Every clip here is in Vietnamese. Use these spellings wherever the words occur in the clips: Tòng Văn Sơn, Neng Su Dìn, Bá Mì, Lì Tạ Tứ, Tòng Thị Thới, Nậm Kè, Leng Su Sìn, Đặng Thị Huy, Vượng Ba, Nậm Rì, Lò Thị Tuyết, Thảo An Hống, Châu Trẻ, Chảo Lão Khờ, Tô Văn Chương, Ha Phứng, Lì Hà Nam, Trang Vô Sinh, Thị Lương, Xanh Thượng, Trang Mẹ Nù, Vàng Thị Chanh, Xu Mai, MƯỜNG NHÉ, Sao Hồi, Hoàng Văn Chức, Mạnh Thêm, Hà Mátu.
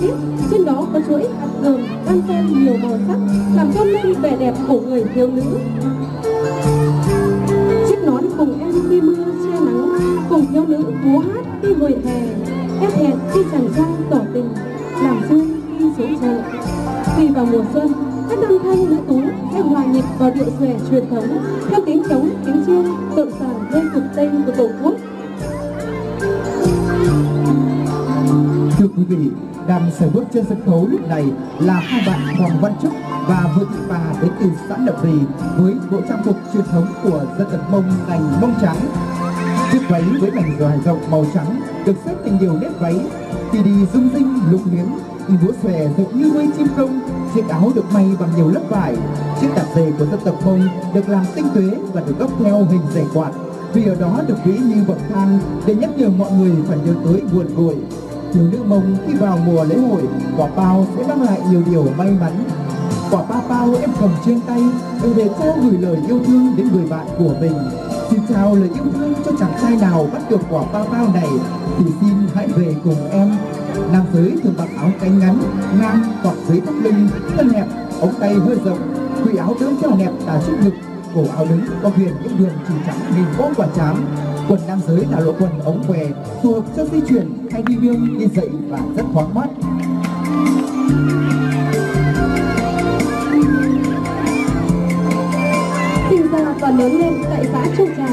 ít, trên đó có chuỗi hạt gừng đan xen nhiều màu sắc, làm tôn lên vẻ đẹp của người thiếu nữ. Chiếc nón cùng em đi mưa che nắng, cùng thiếu nữ múa hát khi buổi hè, ép hẹn khi chàng trai tỏ tình, làm duyên khi xuống chợ. Khi vào mùa xuân, các nam thanh nữ tú sẽ hòa nhịp vào điệu xòe truyền thống theo tiếng trống, tiếng chiêng rộn ràng lên cực tây của tổ quốc. Thưa quý vị, đang sải bước trên sân khấu lúc này là hai bạn Hoàng Văn Chức và Vượng Ba đến từ xã Nậm Rì với bộ trang phục truyền thống của dân tộc Mông đành mông trắng. Chiếc váy với mảnh dài rộng màu trắng được xếp thành nhiều nét váy, khi đi rung rinh lục miếng, khi vỗ xòe rộng như đuôi chim công. Chiếc áo được may bằng nhiều lớp vải. Chiếc tạp dề của dân tộc Mông được làm tinh tế và được góc theo hình dày quạt, vì ở đó được ví như bậc thang để nhắc nhở mọi người phải nhớ tới nguồn cội. Thiếu nữ Mông khi vào mùa lễ hội, quả pao sẽ mang lại nhiều điều may mắn. Quả pa pao em cầm trên tay để cô gửi lời yêu thương đến người bạn của mình. Xin trao lời yêu thương cho chàng trai nào bắt được quả pa pao này thì xin hãy về cùng em. Nam giới thường mặc áo cánh ngắn, ngang hoặc dưới thắt lưng, thân hẹp, ống tay hơi rộng, khuy áo tướng treo hẹp tà trước ngực, cổ áo đứng có viền những đường chỉ trắng nghìn vô quả chám. Quần nam giới là lộ quần ống què, phù hợp cho di chuyển hay đi nương, đi dậy và rất thoáng mát. Sinh ra và lớn lên tại xã Châu Trẻ,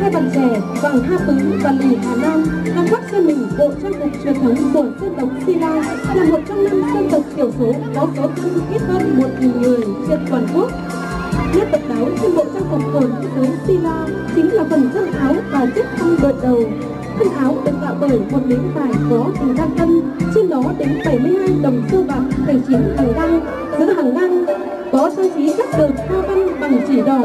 hai bạn trẻ Vàng Ha Phứng và Lì Hà Nam đang khoác trên mình bộ trang phục truyền thống của dân tộc Si La, là một trong 5 dân tộc thiểu số có số dân ít hơn 1.000 người trên toàn quốc. Nét độc đáo trên bộ trang phục của giới Si La chính là phần thân áo và chiếc khăn đội đầu. Thân áo được tạo bởi một miếng vải có hình đa cân, trên đó đến 72 đồng xu bạc, 79 hàng đăng, giữa hàng đăng có trang trí các đường hoa văn bằng chỉ đỏ.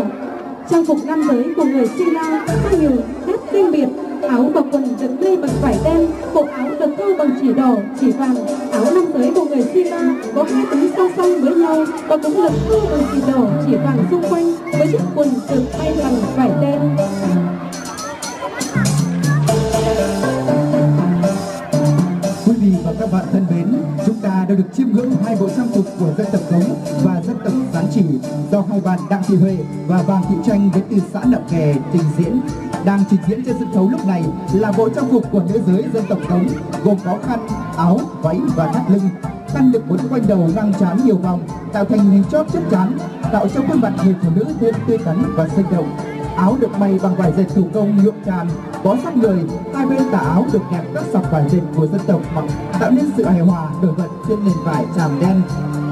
Trang phục nam giới của người Si La có nhiều nét riêng biệt. Áo và quần được may bằng vải đen, cổ áo được thêu bằng chỉ đỏ, chỉ vàng. Áo nam giới của người Si La có hai túi so sánh với nhau và cũng được thêu bằng chỉ đỏ, chỉ vàng xung quanh với chiếc quần được may bằng vải đen. Quý vị và các bạn thân mến, chúng ta đã được chiêm ngưỡng hai bộ trang phục của dân tộc Cống và dân tộc Sán Chỉ do hai bạn Đặng Thị Huy và Vàng Thị Chanh đến từ xã Nậm Kè trình diễn. Đang trình diễn trên sân khấu lúc này là bộ trang phục của nữ giới dân tộc Cống gồm có khăn, áo, váy và thắt lưng. Khăn được quấn quanh đầu ngang trán nhiều vòng, tạo thành hình chóp chất trán, tạo cho khuôn mặt người phụ nữ thêm tươi tắn và sinh động. Áo được may bằng vải dệt thủ công nhuộm tràm, bó sát người, hai bên tà áo được kẹp các sọc vải dệt của dân tộc Mông, tạo nên sự hài hòa nổi bật trên nền vải tràm đen.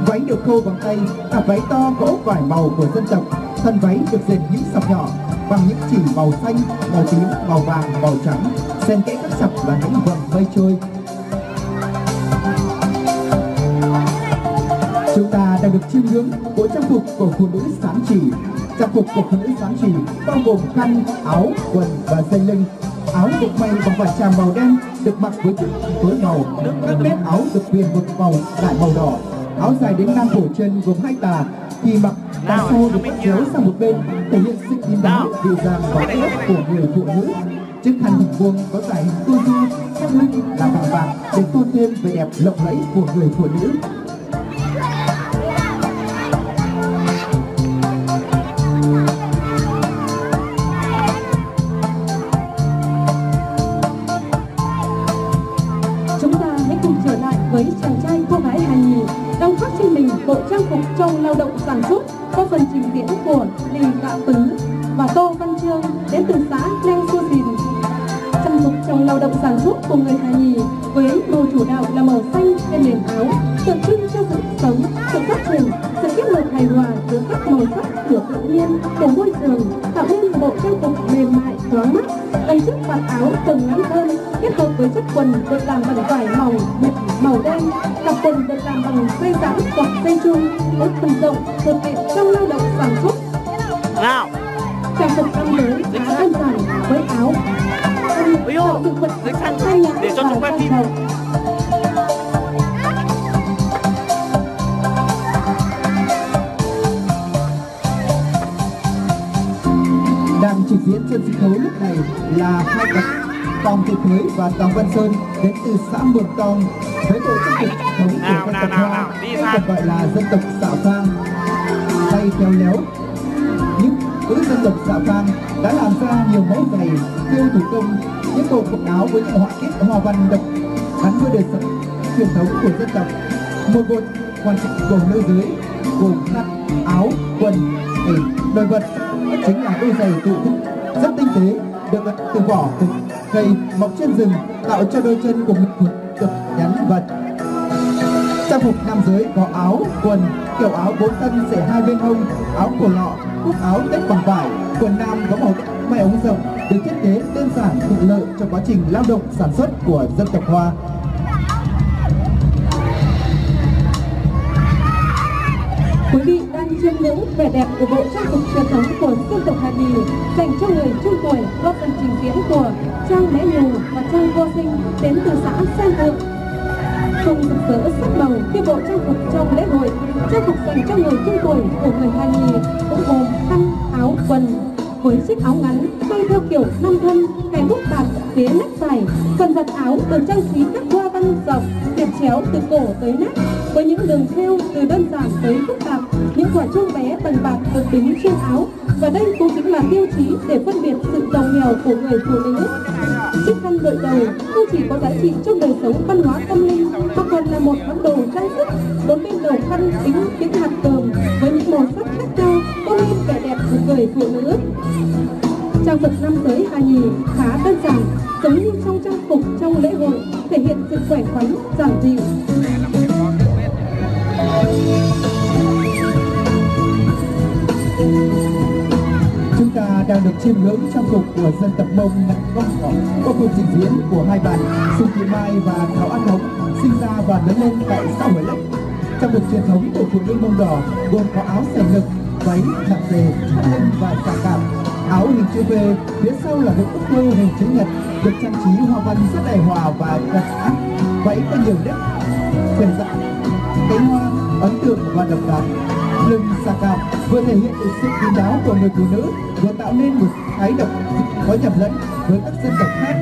Váy được khâu bằng tay, cả váy to có ốp vải màu của dân tộc. Thân váy được dệt những sọc nhỏ bằng những chỉ màu xanh, màu tím, màu vàng, màu trắng, xen kẽ các sọc là những vầng mây trôi. Chúng ta đã được chiêm ngưỡng bộ trang phục của phụ nữ Sán Chỉ. Trang phục của phụ nữ Sán Chỉ bao gồm khăn, áo, quần và dây lưng. Áo được may bằng vải tràm màu đen, được mặc với chiếc phối màu. Các mép áo được viền một màu lại màu đỏ. Áo dài đến ngang cổ chân gồm hai tà, khi mặc tà sau được bắt chéo sang một bên, thể hiện sự im lặng, dịu dàng và ướt của người phụ nữ. Chiếc khăn hình vuông có dài hình tu du, thắt lưng là vàng bạc để tôn thêm vẻ đẹp lộng lẫy của người phụ nữ. Với chàng trai cô gái Hà Nhì đang khoác trên mình bộ trang phục trong lao động sản xuất có phần trình diễn của Lì Tạ Tứ và Tô Văn Chương đến từ xã Neng Su Dìn. Trang phục trong lao động sản xuất của người Hà Nhì với màu chủ đạo là màu xanh trên nền áo, tượng trưng cho sự sống, sự phát triển, sự kết hợp hài hòa giữa các màu sắc của tự nhiên, của môi trường, tạo nên bộ trang phục mềm mại, thoáng mắt. Đây chiếc vạt áo từng ngắn hơn kết hợp với chiếc quần được làm bằng vải màu mịn màu đen, cặp quần được làm bằng dây giãn hoặc dây chun, có phần rộng, thực hiện trong lao động sản xuất. Trang phục nam giới khá đơn giản với áo, tạo sự vận động tay để cho chúng quay phim. Đang trình diễn trên sân khấu lúc này là hai cặp Tòng Thị Thới và Tòng Văn Sơn đến từ xã Mường Tòng với bộ trang phục được gọi là dân tộc Xảo Phang, tay khéo léo. Những nữ dân tộc Xảo Phang đã làm ra nhiều mẫu giày, theo thủ công, những bộ quần áo với những họa tiết hoa văn đậm gắn với đời sống truyền thống của dân tộc. Một bộ quan trọng gồm nữ giới gồm khăn, áo, quần, để đôi vật chính là đôi giày tự thức rất tinh tế, được gặt từ vỏ của cây mọc trên rừng, tạo cho đôi chân của mình cực nhắn vật. Trang phục nam giới có áo, quần, kiểu áo 4 thân xẻ 2 bên hông, áo cổ lọ, cúc áo tết bằng vải. Quần nam có màu may ống rộng, được thiết kế đơn giản thuận lợi cho quá trình lao động sản xuất của dân tộc Hoa. Quý vị đang chiêm ngưỡng vẻ đẹp của bộ trang phục truyền thống của dân tộc Hà Bì dành cho người trung tuổi, góp phần trình diễn của Trang Mẹ Nù và Trang Vô Sinh đến từ xã Xanh Thượng. Không rực rỡ sắc màu như bộ trang phục trong lễ hội, trang phục dành cho người trung tuổi của người Hà Bì cũng gồm khăn, áo, quần. Với chiếc áo ngắn tay theo kiểu nam thân, cái nút bạc phía nách phải, phần vạt áo được trang trí các hoa văn rộng đẹp chéo từ cổ tới nách, với những đường thêu từ đơn giản tới phức tạp. Những quả chuông bé bằng bạc được đính trên áo, và đây cũng chính là tiêu chí để phân biệt sự giàu nghèo của người phụ nữ. Chiếc khăn đội đầu không chỉ có giá trị trong đời sống văn hóa tâm linh mà còn là một món đồ trang sức. 4 bên đầu khăn đính những hạt tường với những màu sắc khác nhau, tôn lên vẻ đẹp của người phụ nữ. Trang phục nam giới Hà Nhì khá đơn giản, giống như trong trang phục trong lễ hội, thể hiện sự khỏe khoắn, giản dị. Chúng ta đang được chiêm ngưỡng trang phục của dân tộc Mông có cuộc trình diễn của hai bạn Xu Mai và Thảo An Hống, sinh ra và lớn lên tại Sao Hồi. Trang phục truyền thống của phụ nữ Mông Đỏ gồm có áo xẻ ngực, váy nặng dề, thân và xà cảm. Áo hình chữ V, phía sau là một bức thư hình chữ nhật được trang trí hoa văn rất hài hòa và đặc sắc. Váy có nhiều nếp xòe dạng, cánh hoa ấn tượng và độc đáo. Lưng xà cảm vừa thể hiện được sự kín đáo của người phụ nữ, vừa tạo nên một thái độ có nhầm lẫn với các dân tộc khác.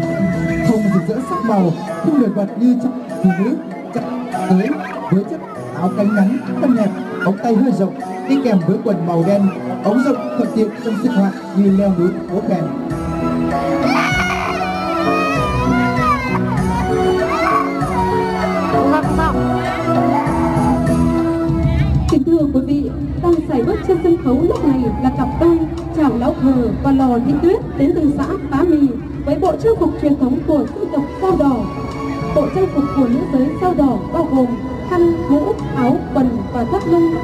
Không rực rỡ sắc màu, không nổi bật như trong phụ nữ chậm tới, với chất áo cánh ngắn thân hẹp, ống tay hơi rộng đi kèm với quần màu đen, ống rộng thuận tiện trong sinh hoạt như leo núi, vỗ kèn. Kính thưa quý vị, đang sải bước trên sân khấu lúc này là cặp đôi Chảo Lão Khờ và Lò Thị Tuyết đến từ xã Bá Mì với bộ trang phục truyền thống của dân tộc Dao Đỏ. Bộ trang phục của nữ giới Dao Đỏ bao gồm khăn, mũ, áo, quần và thắt lưng.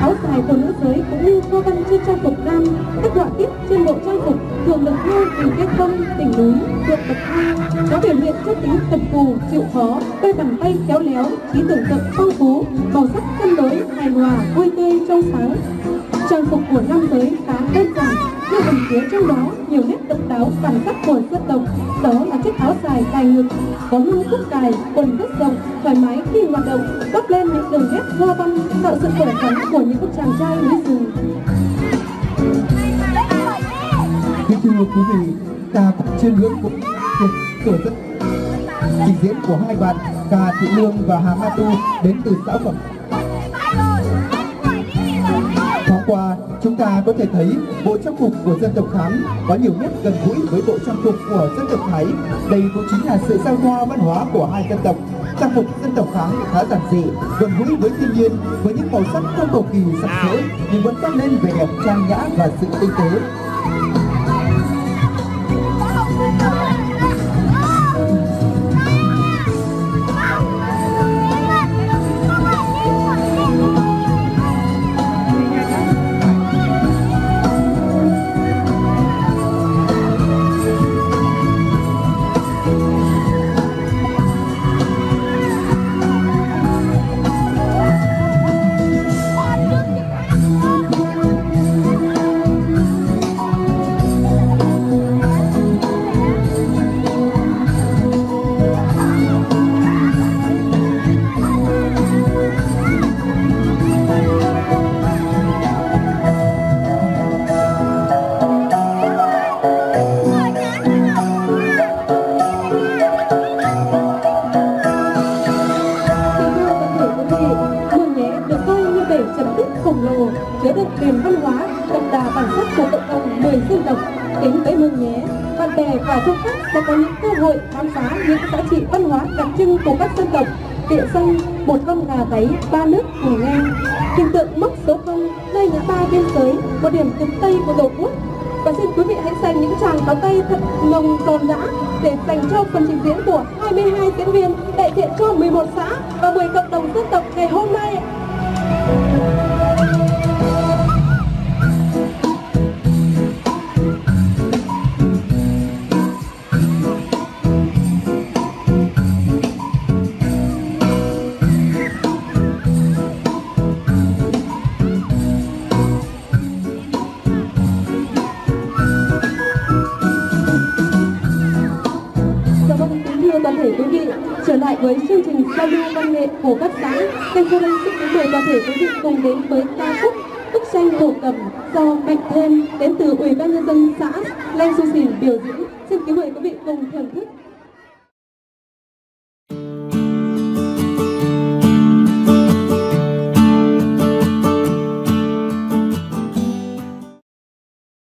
Áo dài của nữ giới cũng như hoa văn trên trang phục nam, các họa tiết trên bộ trang phục thường được theo từ cây thông, đỉnh núi, vượt bậc thang, có biểu hiện chất tính cần cù, chịu khó, đôi bàn tay khéo léo, trí tưởng tượng phong phú, màu sắc cân đối, hài hòa, vui tươi, trong sáng. Trang phục của nam giới khá đơn giản, nhưng ẩn chứa trong đó nhiều nét độc đáo bản sắc của dân tộc. Đó là chiếc áo dài cài ngực có mũ cúc cài, quần rất rộng, thoải mái khi hoạt động, góp lên những đường nét hoa văn tạo sự khỏe khoắn của những chàng trai núi rừng. Kính thưa quý vị, ta cũng chiêm ngưỡng của rất trình diễn của hai bạn Hà Thị Lương và Hà Mátu đến từ xã Phẩm. Thoáng qua, chúng ta có thể thấy bộ trang phục của dân tộc Hán có nhiều nét gần gũi với bộ trang phục của dân tộc Thái. Đây cũng chính là sự giao thoa văn hóa của hai dân tộc. Trang phục dân tộc Hán khá giản dị, gần gũi với thiên nhiên, với những màu sắc không cầu kỳ sặc sỡ nhưng vẫn toát lên vẻ đẹp trang nhã và sự tinh tế. chứa đựng nền văn hóa đậm đà bản sắc của cộng đồng người dân tộc. Đến với Mường nhé, bạn bè và du khách sẽ có những cơ hội khám phá những giá trị văn hóa đặc trưng của các dân tộc. Địa danh một con gà gáy ba nước cùng nghe, hình tượng mốc số 0 nơi ngã ba biên giới, một điểm cực tây của tổ quốc. Và xin quý vị hãy dành những tràng pháo tay thật nồng giòn giã để dành cho phần trình diễn của 22 diễn viên đại diện cho 11 xã và 10 cộng đồng dân tộc ngày hôm nay. Với chương trình giao lưu văn nghệ của các xã, kênh Châu Lăng xin mời toàn thể quý vị cùng đến với ca khúc Bức tranh thổ cẩm do Mạnh Thêm đến từ Ủy ban Nhân dân xã Leng Su Sìn biểu diễn. Xin kính mời quý vị cùng thưởng thức.